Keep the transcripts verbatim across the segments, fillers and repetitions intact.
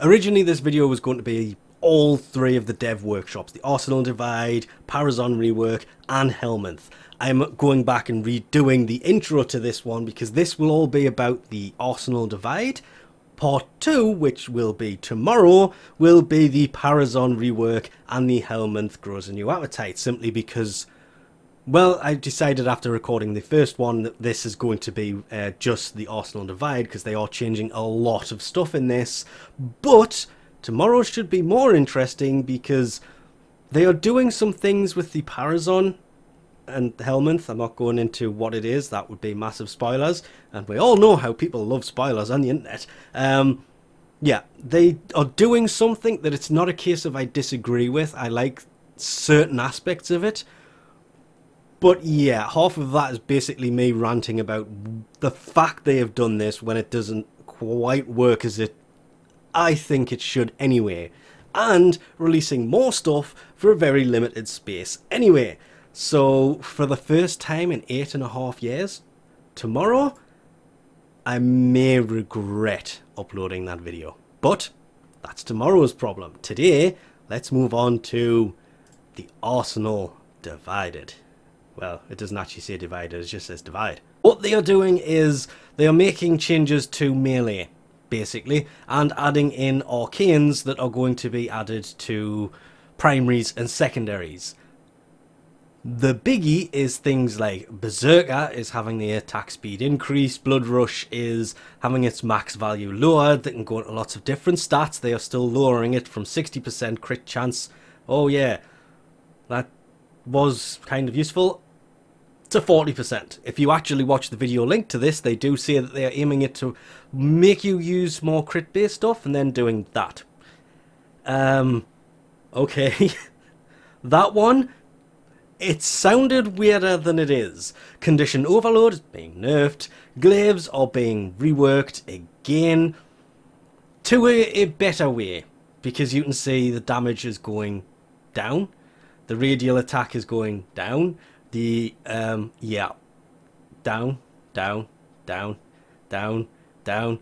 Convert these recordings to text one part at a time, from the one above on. Originally this video was going to be all three of the dev workshops, the Arsenal Divide, Parazon Rework and Helminth. I'm going back and redoing the intro to this one because this will all be about the Arsenal Divide. Part two, which will be tomorrow, will be the Parazon Rework and the Helminth Grows a New Appetite, simply because, well, I decided after recording the first one that this is going to be uh, just the Arsenal Divide because they are changing a lot of stuff in this, but tomorrow should be more interesting because they are doing some things with the Parazon and Helminth. I'm not going into what it is, that would be massive spoilers, and we all know how people love spoilers on the internet. Um, yeah, they are doing something that it's not a case of I disagree with, I like certain aspects of it, but yeah, half of that is basically me ranting about the fact they have done this when it doesn't quite work as it I think it should anyway, and releasing more stuff for a very limited space anyway. So, for the first time in eight and a half years, tomorrow, I may regret uploading that video. But, that's tomorrow's problem. Today, let's move on to the Arsenal Divided. Well, it doesn't actually say divided, it just says divide. What they are doing is, they are making changes to melee, basically, and adding in arcanes that are going to be added to primaries and secondaries. The biggie is things like Berserker is having the attack speed increase, Blood Rush is having its max value lowered, they can go into lots of different stats, they are still lowering it from sixty percent crit chance, oh yeah, that was kind of useful, to forty percent. If you actually watch the video linked to this, they do say that they are aiming it to make you use more crit based stuff and then doing that. Um, okay, that one. It sounded weirder than it is. Condition Overload is being nerfed. Glaives are being reworked again to a, a better way because you can see the damage is going down. The radial attack is going down. The, um, yeah. Down, down, down, down, down.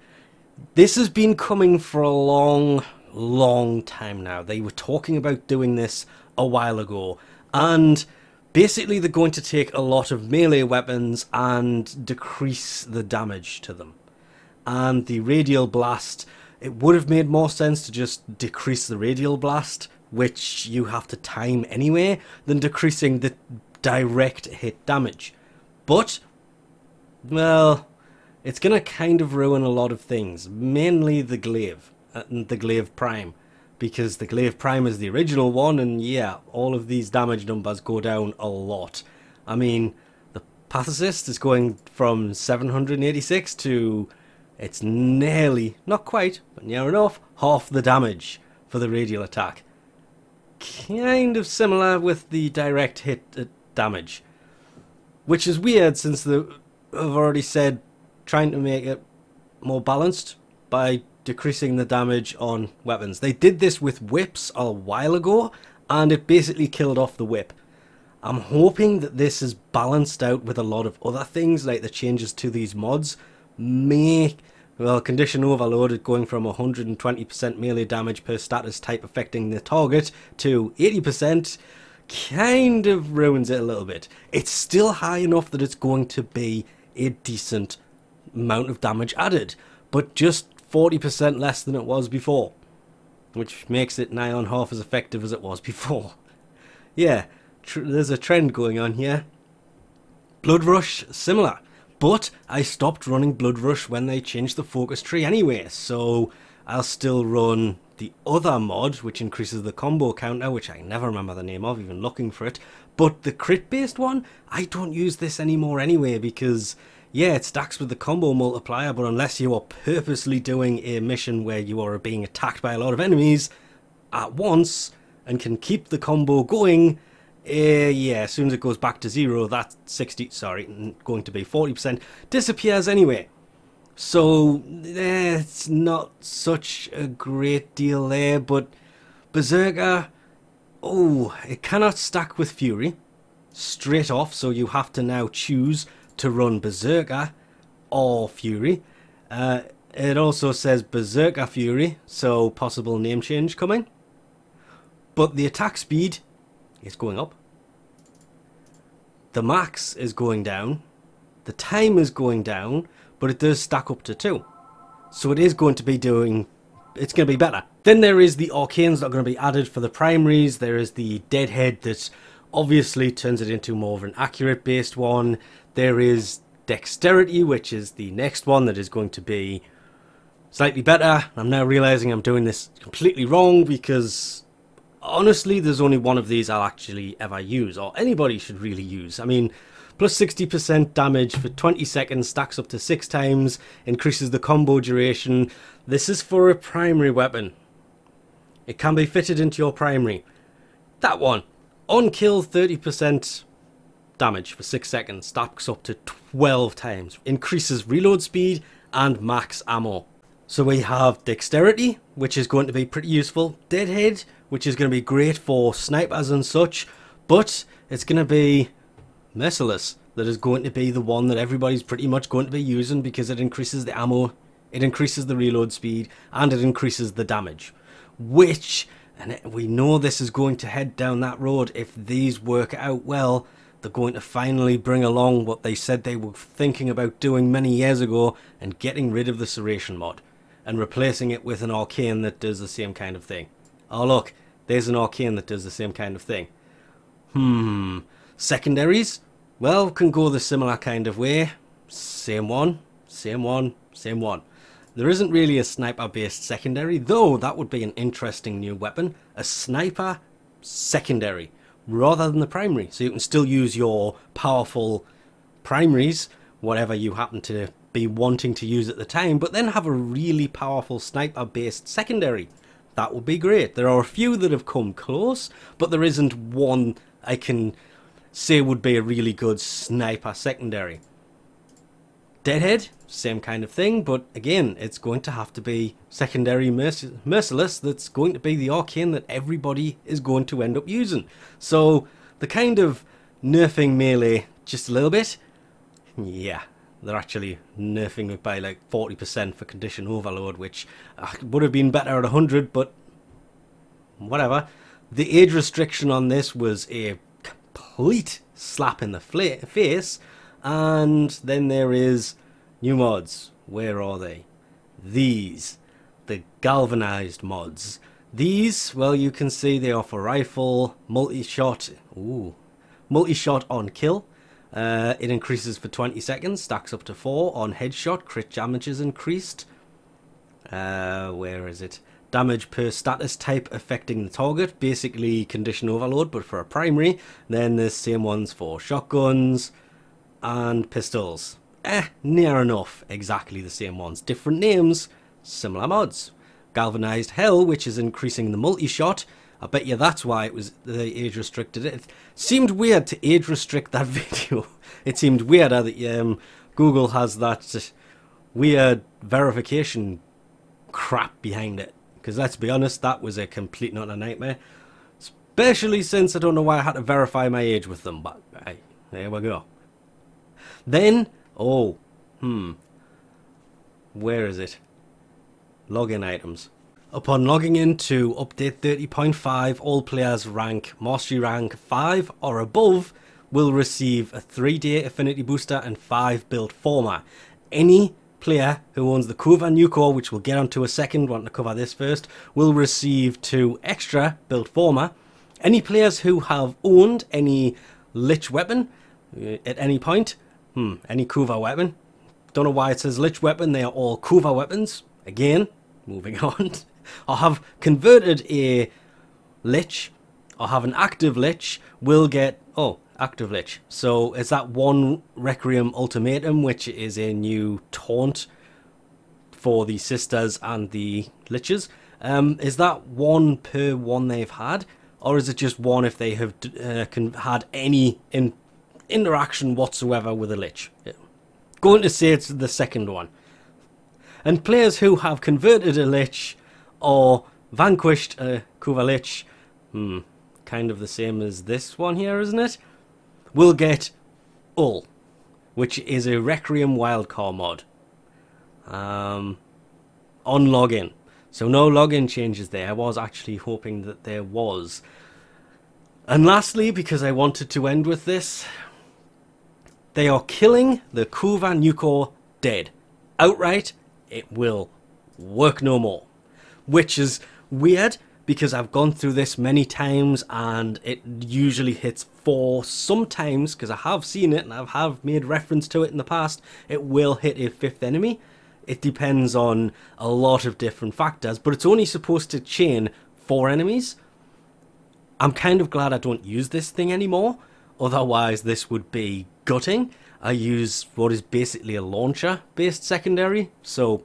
This has been coming for a long, long time now. They were talking about doing this a while ago and basically, they're going to take a lot of melee weapons and decrease the damage to them. And the radial blast, it would have made more sense to just decrease the radial blast, which you have to time anyway, than decreasing the direct hit damage. But, well, it's going to kind of ruin a lot of things, mainly the glaive, and the Glaive Prime. Because the Glaive Prime is the original one, and yeah, all of these damage numbers go down a lot. I mean, the Path Assist is going from seven hundred eighty-six to, it's nearly, not quite, but near enough, half the damage for the radial attack. Kind of similar with the direct hit uh, damage. Which is weird, since the, I've already said, trying to make it more balanced by decreasing the damage on weapons. They did this with whips a while ago and it basically killed off the whip. I'm hoping that this is balanced out with a lot of other things, like the changes to these mods may, well, Condition Overloaded going from one hundred twenty percent melee damage per status type affecting the target to eighty percent kind of ruins it a little bit. It's still high enough that it's going to be a decent amount of damage added, but just forty percent less than it was before, which makes it nigh on half as effective as it was before. Yeah, tr there's a trend going on here. Blood Rush, similar, but I stopped running Blood Rush when they changed the focus tree anyway, so I'll still run the other mod, which increases the combo counter, which I never remember the name of, even looking for it, but the crit-based one, I don't use this anymore anyway, because yeah, it stacks with the combo multiplier, but unless you are purposely doing a mission where you are being attacked by a lot of enemies at once and can keep the combo going, uh, yeah, as soon as it goes back to zero, that sixty, sorry, going to be forty percent, disappears anyway. So, eh, it's not such a great deal there, but Berserker, oh, it cannot stack with Fury straight off, so you have to now choose to run Berserker or Fury. Uh, It also says Berserker Fury, so possible name change coming. But the attack speed is going up. The max is going down. The time is going down, but it does stack up to two. So it is going to be doing... it's going to be better. Then there is the arcanes that are going to be added for the primaries. There is the Deadhead that obviously turns it into more of an accurate based one. There is Dexterity, which is the next one that is going to be slightly better. I'm now realizing I'm doing this completely wrong, because honestly there's only one of these I'll actually ever use, or anybody should really use. I mean, plus sixty percent damage for twenty seconds, stacks up to six times, increases the combo duration. This is for a primary weapon. It can be fitted into your primary. That one. On kill, thirty percent damage for six seconds, stacks up to twelve times, increases reload speed and max ammo. So we have Dexterity, which is going to be pretty useful. Deadhead, which is going to be great for snipers and such, but it's going to be Merciless that is going to be the one that everybody's pretty much going to be using, because it increases the ammo, it increases the reload speed, and it increases the damage. Which, and we know this is going to head down that road, if these work out well, they're going to finally bring along what they said they were thinking about doing many years ago, and getting rid of the serration mod and replacing it with an arcane that does the same kind of thing. Oh look, there's an arcane that does the same kind of thing. Hmm. Secondaries? Well, can go the similar kind of way. Same one, same one, same one. There isn't really a sniper-based secondary, though that would be an interesting new weapon. A sniper secondary, rather than the primary. So you can still use your powerful primaries, whatever you happen to be wanting to use at the time, but then have a really powerful sniper-based secondary. That would be great. There are a few that have come close, but there isn't one I can... say would be a really good sniper secondary. Deadhead, same kind of thing, but again, it's going to have to be secondary merc- merciless that's going to be the arcane that everybody is going to end up using. So, the kind of nerfing melee just a little bit, yeah, they're actually nerfing it by like forty percent for Condition Overload, which uh, would have been better at one hundred, but whatever. The age restriction on this was a complete slap in the face. And then there is new mods. Where are they? These, the Galvanized mods. These, well, you can see they are for rifle, multi-shot, ooh, multi-shot on kill. Uh, it increases for twenty seconds, stacks up to four on headshot, crit damage is increased. Uh, where is it? Damage per status type affecting the target, basically Condition Overload but for a primary. Then the same ones for shotguns and pistols. Eh, near enough, exactly the same ones. Different names, similar mods. Galvanized Hell, which is increasing the multi-shot. I bet you that's why it was the age restricted. It seemed weird to age restrict that video. It seemed weirder that um, Google has that weird verification crap behind it. Because let's be honest, that was a complete not a nightmare. Especially since I don't know why I had to verify my age with them, but hey, there we go. Then, oh, hmm, where is it? Login items. Upon logging in to update thirty point five, all players rank Mastery rank five or above will receive a three day Affinity Booster and five Build Former. Any player who owns the Kuva Nukor, which we'll get onto a second, want to cover this first, will receive two extra Build Former. Any players who have owned any Lich weapon at any point, hmm, any Kuva weapon, don't know why it says Lich weapon, they are all Kuva weapons, again, moving on, or have converted a Lich, or have an active Lich, will get, oh, active Lich. So it's that one Requiem Ultimatum, which is a new taunt for the sisters and the liches. Um, is that one per one they've had, or is it just one if they have uh, can, had any in interaction whatsoever with a lich? Yeah. Going to say it's the second one. And players who have converted a lich or vanquished a Kuva Lich, hmm, kind of the same as this one here, isn't it? We'll get All, which is a Requiem Wildcore mod. Um, on login. So no login changes there. I was actually hoping that there was. And lastly, because I wanted to end with this, they are killing the Kuva Nukor dead. Outright, it will work no more. Which is weird, because I've gone through this many times and it usually hits four sometimes, because I have seen it and I have made reference to it in the past, it will hit a fifth enemy. It depends on a lot of different factors, but it's only supposed to chain four enemies. I'm kind of glad I don't use this thing anymore, otherwise this would be gutting. I use what is basically a launcher based secondary, so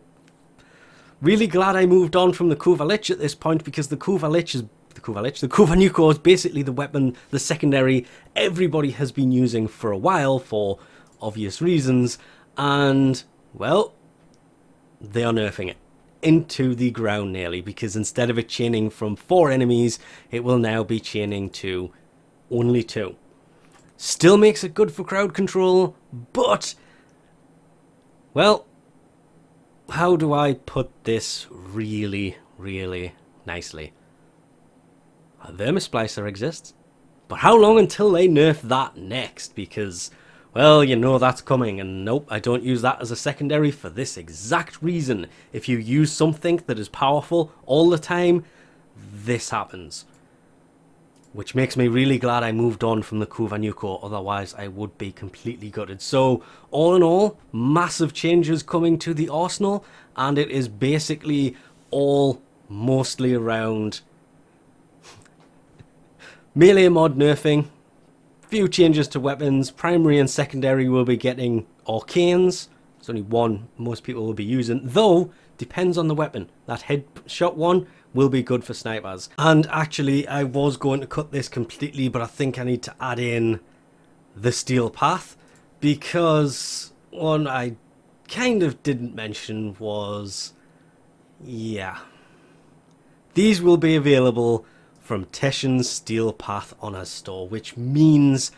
really glad I moved on from the Kuva Lich at this point, because the Kuva Lich is the Kuva Lich. The Kuva Nukor is basically the weapon, the secondary everybody has been using for a while for obvious reasons, and well, they are nerfing it into the ground nearly, because instead of it chaining from four enemies, it will now be chaining to only two. Still makes it good for crowd control, but well, how do I put this really, really nicely? A Vermisplicer exists, but how long until they nerf that next? Because, well, you know that's coming, and nope, I don't use that as a secondary for this exact reason. If you use something that is powerful all the time, this happens. Which makes me really glad I moved on from the Kuva Nukor, otherwise I would be completely gutted. So, all in all, massive changes coming to the Arsenal, and it is basically all mostly around melee mod nerfing, few changes to weapons, primary and secondary will be getting arcanes, there's only one most people will be using, though, depends on the weapon. That headshot one will be good for snipers. And actually, I was going to cut this completely, but I think I need to add in the Steel Path, because one I kind of didn't mention was, yeah, these will be available from Teshin's Steel Path Honors Store, which means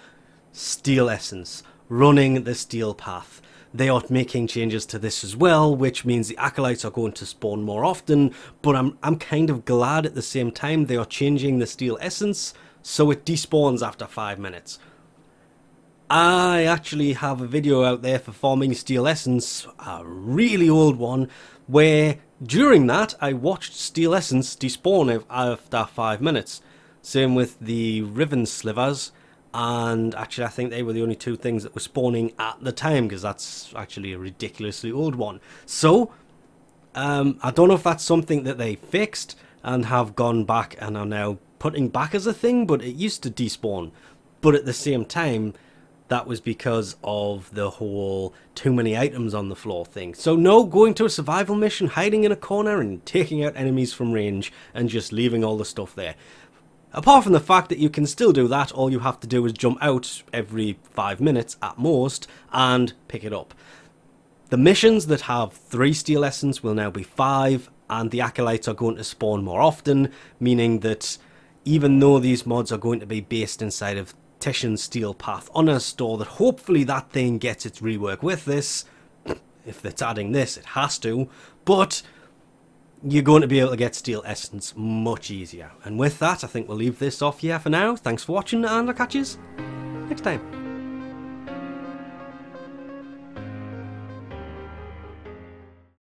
Steel Essence, running the Steel Path. They are making changes to this as well, which means the Acolytes are going to spawn more often, but I'm, I'm kind of glad at the same time they are changing the Steel Essence, so it despawns after five minutes. I actually have a video out there for farming Steel Essence, a really old one, where during that I watched Steel Essence despawn after five minutes. Same with the Riven Slivers. And actually I think they were the only two things that were spawning at the time, because that's actually a ridiculously old one. So, um, I don't know if that's something that they fixed and have gone back and are now putting back as a thing, but it used to despawn. But at the same time, that was because of the whole too many items on the floor thing. So no, going to a survival mission, hiding in a corner and taking out enemies from range and just leaving all the stuff there. Apart from the fact that you can still do that, all you have to do is jump out every five minutes at most and pick it up. The missions that have three Steel Essence will now be five, and the Acolytes are going to spawn more often, meaning that even though these mods are going to be based inside of Teshin's Steel Path Honors Store, that hopefully that thing gets its rework with this. If it's adding this, it has to, but you're going to be able to get Steel Essence much easier. And with that, I think we'll leave this off here for now. Thanks for watching, and I'll catch you next time.